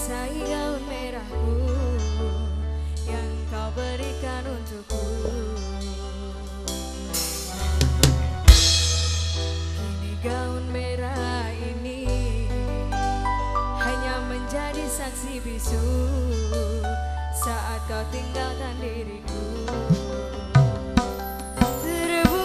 basahi gaun merahku yang kau berikan untukku. Kini gaun merah ini hanya menjadi saksi bisu saat kau tinggalkan diriku. Dirimu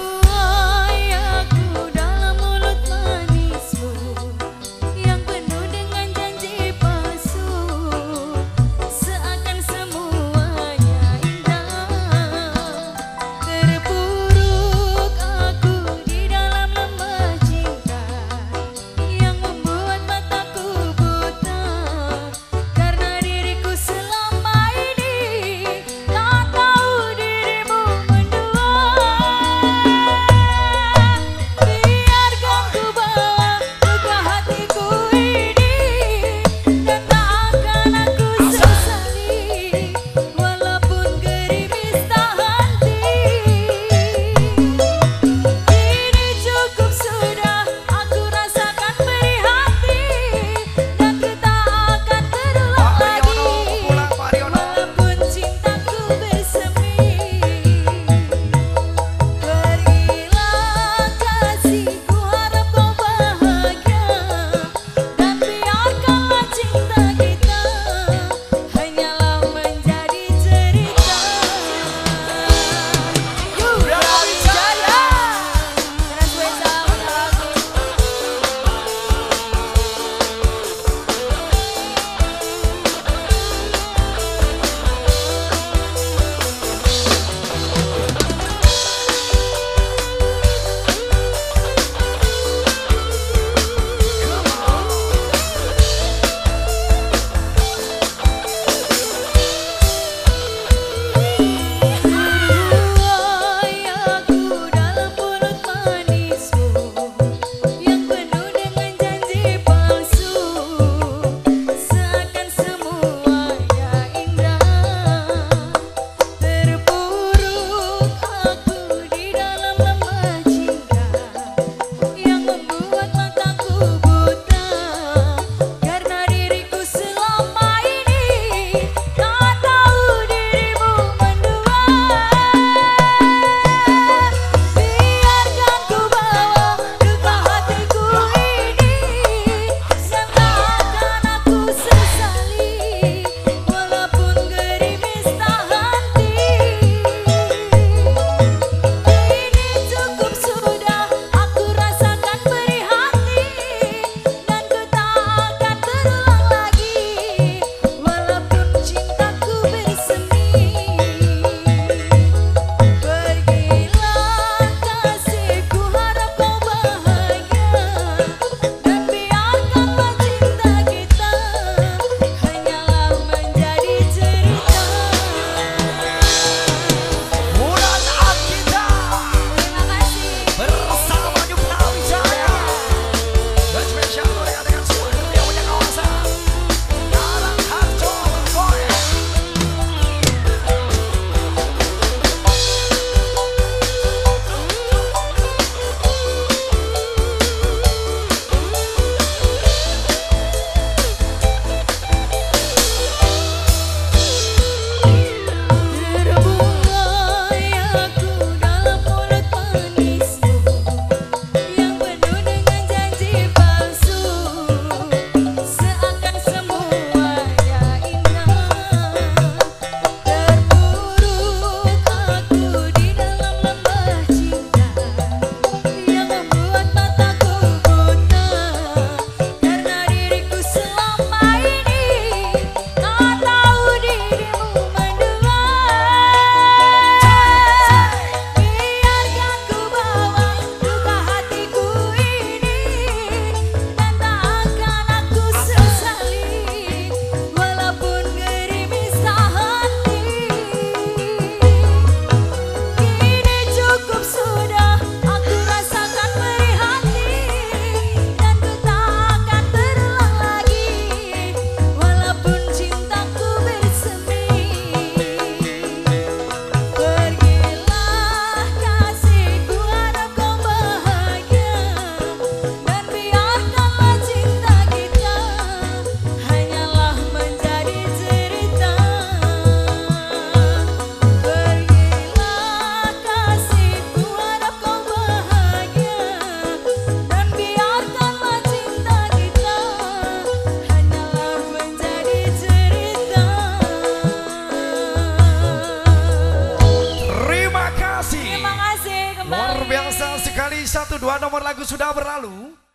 Dua nomor lagu sudah berlalu.